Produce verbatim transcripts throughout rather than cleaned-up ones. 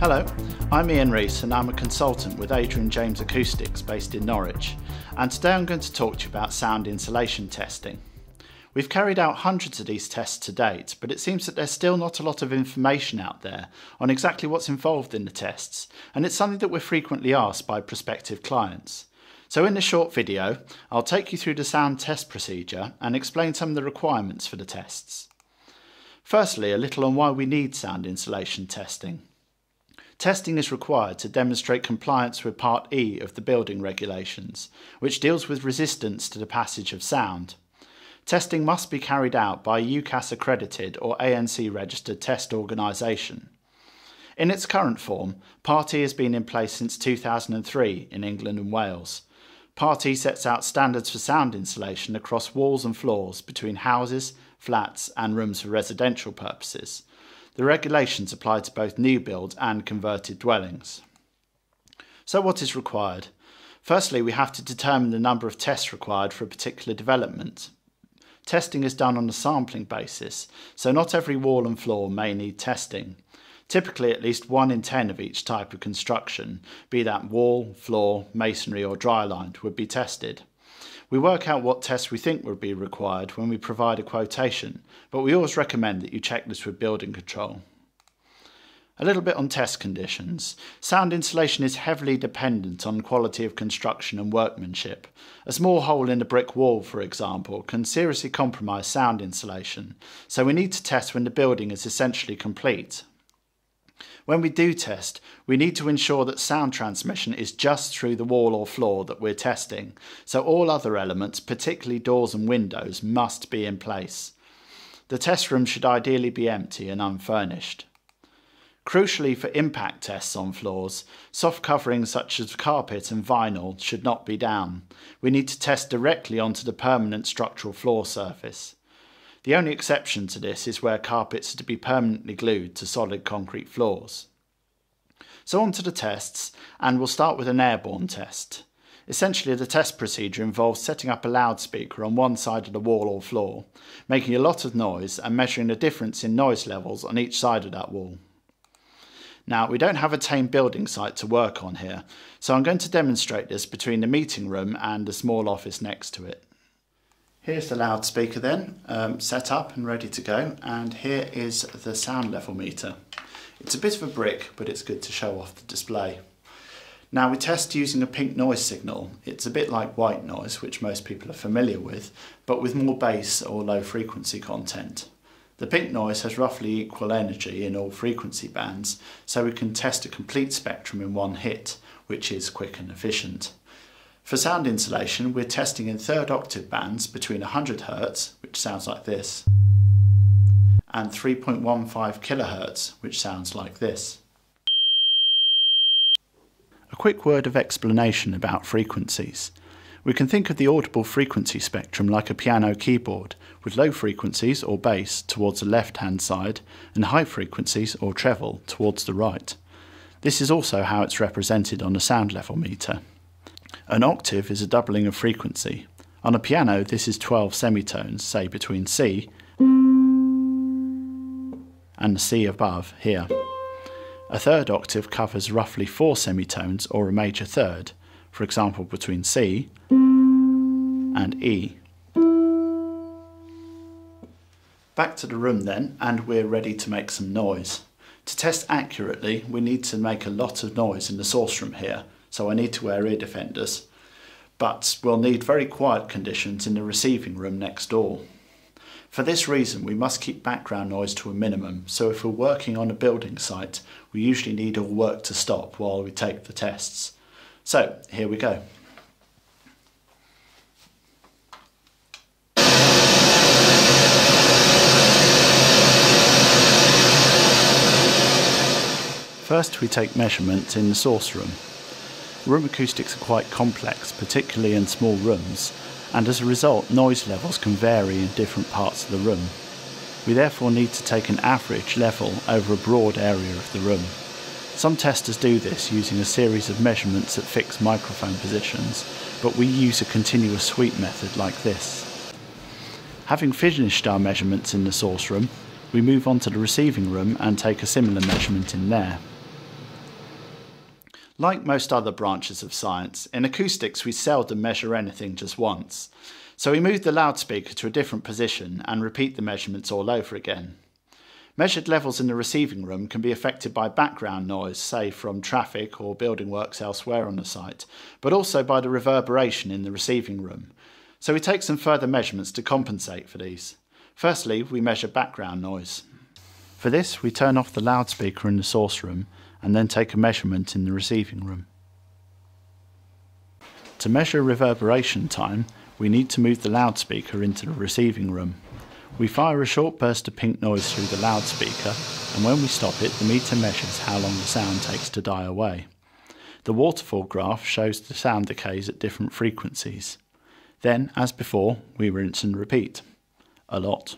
Hello, I'm Ian Rees and I'm a consultant with Adrian James Acoustics based in Norwich, and today I'm going to talk to you about sound insulation testing. We've carried out hundreds of these tests to date, but it seems that there's still not a lot of information out there on exactly what's involved in the tests, and it's something that we're frequently asked by prospective clients. So in this short video, I'll take you through the sound test procedure and explain some of the requirements for the tests. Firstly, a little on why we need sound insulation testing. Testing is required to demonstrate compliance with Part E of the Building Regulations, which deals with resistance to the passage of sound. Testing must be carried out by a U K A S accredited or A N C registered test organisation. In its current form, Part E has been in place since two thousand and three in England and Wales. Part E sets out standards for sound insulation across walls and floors between houses, flats and rooms for residential purposes. The regulations apply to both new build and converted dwellings. So what is required? Firstly, we have to determine the number of tests required for a particular development. Testing is done on a sampling basis, so not every wall and floor may need testing. Typically at least one in ten of each type of construction, be that wall, floor, masonry or drylined, would be tested. We work out what tests we think would be required when we provide a quotation, but we always recommend that you check this with building control. A little bit on test conditions. Sound insulation is heavily dependent on quality of construction and workmanship. A small hole in a brick wall, for example, can seriously compromise sound insulation, so we need to test when the building is essentially complete. When we do test, we need to ensure that sound transmission is just through the wall or floor that we're testing, so all other elements, particularly doors and windows, must be in place. The test room should ideally be empty and unfurnished. Crucially for impact tests on floors, soft coverings such as carpet and vinyl should not be down. We need to test directly onto the permanent structural floor surface. The only exception to this is where carpets are to be permanently glued to solid concrete floors. So on to the tests, and we'll start with an airborne test. Essentially the test procedure involves setting up a loudspeaker on one side of the wall or floor, making a lot of noise and measuring the difference in noise levels on each side of that wall. Now, we don't have a tame building site to work on here, so I'm going to demonstrate this between the meeting room and the small office next to it. Here's the loudspeaker then, um, set up and ready to go, and here is the sound level meter. It's a bit of a brick, but it's good to show off the display. Now we test using a pink noise signal. It's a bit like white noise, which most people are familiar with, but with more bass or low frequency content. The pink noise has roughly equal energy in all frequency bands, so we can test a complete spectrum in one hit, which is quick and efficient. For sound insulation, we're testing in third octave bands between one hundred hertz, which sounds like this, and three point one five kilohertz, which sounds like this. A quick word of explanation about frequencies. We can think of the audible frequency spectrum like a piano keyboard, with low frequencies or bass towards the left-hand side and high frequencies or treble towards the right. This is also how it's represented on a sound level meter. An octave is a doubling of frequency. On a piano, this is twelve semitones, say between C and the C above here. A third octave covers roughly four semitones or a major third, for example between C and E. Back to the room then, and we're ready to make some noise. To test accurately, we need to make a lot of noise in the source room here, so I need to wear ear defenders, but we'll need very quiet conditions in the receiving room next door. For this reason, we must keep background noise to a minimum, so if we're working on a building site, we usually need all work to stop while we take the tests. So here we go. First, we take measurements in the source room. Room acoustics are quite complex, particularly in small rooms, and as a result noise levels can vary in different parts of the room. We therefore need to take an average level over a broad area of the room. Some testers do this using a series of measurements at fixed microphone positions, but we use a continuous sweep method like this. Having finished our measurements in the source room, we move on to the receiving room and take a similar measurement in there. Like most other branches of science, in acoustics we seldom measure anything just once, so we move the loudspeaker to a different position and repeat the measurements all over again. Measured levels in the receiving room can be affected by background noise, say from traffic or building works elsewhere on the site, but also by the reverberation in the receiving room, so we take some further measurements to compensate for these. Firstly, we measure background noise. For this, we turn off the loudspeaker in the source room and then take a measurement in the receiving room. To measure reverberation time, we need to move the loudspeaker into the receiving room. We fire a short burst of pink noise through the loudspeaker, and when we stop it, the meter measures how long the sound takes to die away. The waterfall graph shows the sound decays at different frequencies. Then, as before, we rinse and repeat. A lot.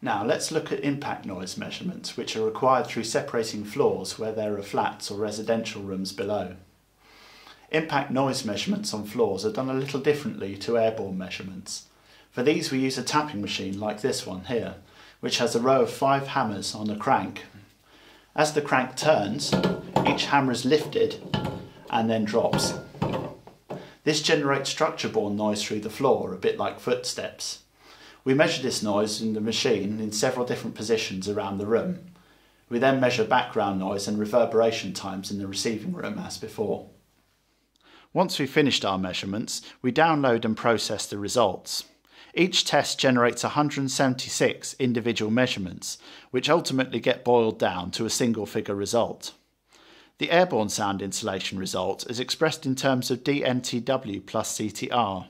Now let's look at impact noise measurements, which are required through separating floors where there are flats or residential rooms below. Impact noise measurements on floors are done a little differently to airborne measurements. For these we use a tapping machine like this one here, which has a row of five hammers on a crank. As the crank turns, each hammer is lifted and then drops. This generates structure-borne noise through the floor, a bit like footsteps. We measure this noise in the machine in several different positions around the room. We then measure background noise and reverberation times in the receiving room as before. Once we've finished our measurements, we download and process the results. Each test generates one hundred seventy-six individual measurements, which ultimately get boiled down to a single figure result. The airborne sound insulation result is expressed in terms of D n T W plus C T R,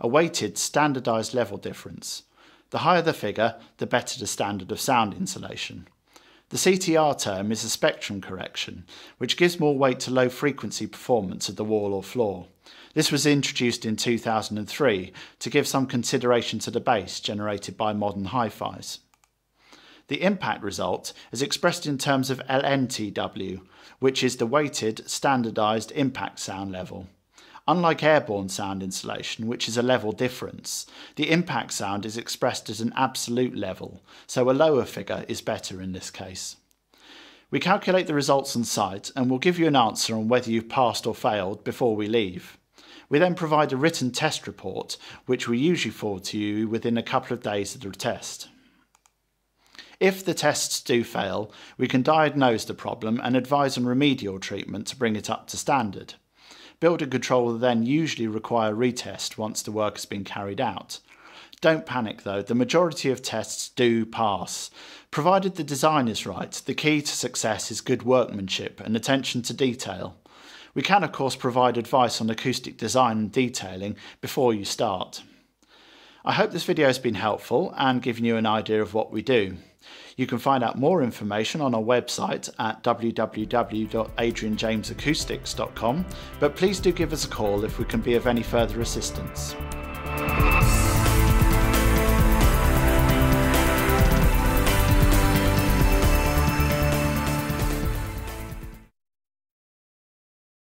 a weighted standardised level difference. The higher the figure, the better the standard of sound insulation. The C T R term is a spectrum correction, which gives more weight to low frequency performance of the wall or floor. This was introduced in two thousand three to give some consideration to the bass generated by modern hi-fis. The impact result is expressed in terms of L N T W, which is the weighted standardised impact sound level. Unlike airborne sound insulation, which is a level difference, the impact sound is expressed as an absolute level, so a lower figure is better in this case. We calculate the results on site and we'll give you an answer on whether you've passed or failed before we leave. We then provide a written test report, which we usually forward to you within a couple of days of the test. If the tests do fail, we can diagnose the problem and advise on remedial treatment to bring it up to standard. Building control will then usually require retest once the work has been carried out. Don't panic though, the majority of tests do pass. Provided the design is right, the key to success is good workmanship and attention to detail. We can of course provide advice on acoustic design and detailing before you start. I hope this video has been helpful and given you an idea of what we do. You can find out more information on our website at w w w dot adrian james acoustics dot com, but please do give us a call if we can be of any further assistance.